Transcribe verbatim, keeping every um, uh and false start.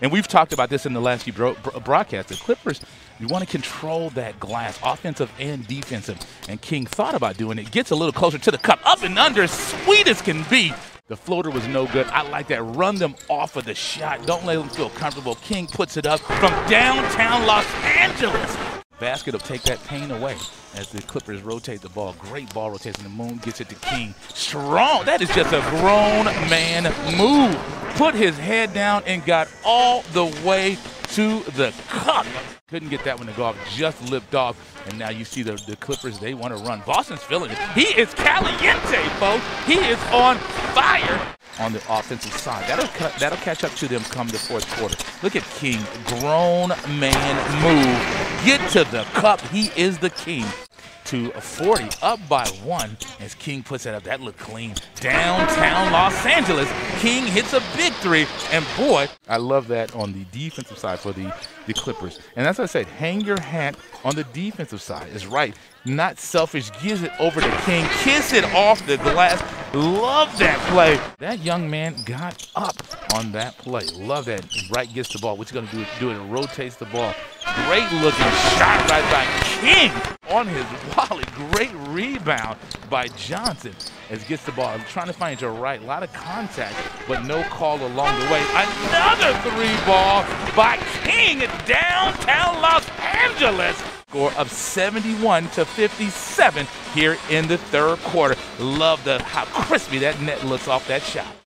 And we've talked about this in the last few bro bro broadcasts. The Clippers, you want to control that glass, offensive and defensive. And King thought about doing it. Gets a little closer to the cup. Up and under, sweet as can be. The floater was no good. I like that. Run them off of the shot. Don't let them feel comfortable. King puts it up from downtown Los Angeles. Basket will take that pain away as the Clippers rotate the ball. Great ball rotation. The Moon gets it to King. Strong. That is just a grown man move. Put his head down and got all the way to the cup. Couldn't get that one to go off. Just lipped off. And now you see the, the Clippers. They want to run. Boston's feeling it. He is caliente, folks. He is on fire. On the offensive side. That'll, cut, that'll catch up to them come the fourth quarter. Look at King. Grown man move. Get to the cup. He is the king. To forty, up by one as King puts it up. That looked clean. Downtown Los Angeles, King hits a big three, and boy, I love that on the defensive side for the, the Clippers. And as I said, hang your hat on the defensive side. It's right, not selfish. Gives it over to King. Kiss it off the glass. Love that play. That young man got up on that play. Love that. Right gets the ball. What's he gonna do? Do it. Rotates the ball. Great looking shot right by King on his wallet. Great rebound by Johnson as gets the ball. Trying to find your right. A lot of contact, but no call along the way. Another three ball by King at downtown Los Angeles. Score of seventy-one to fifty-seven here in the third quarter. Love the how crispy that net looks off that shot.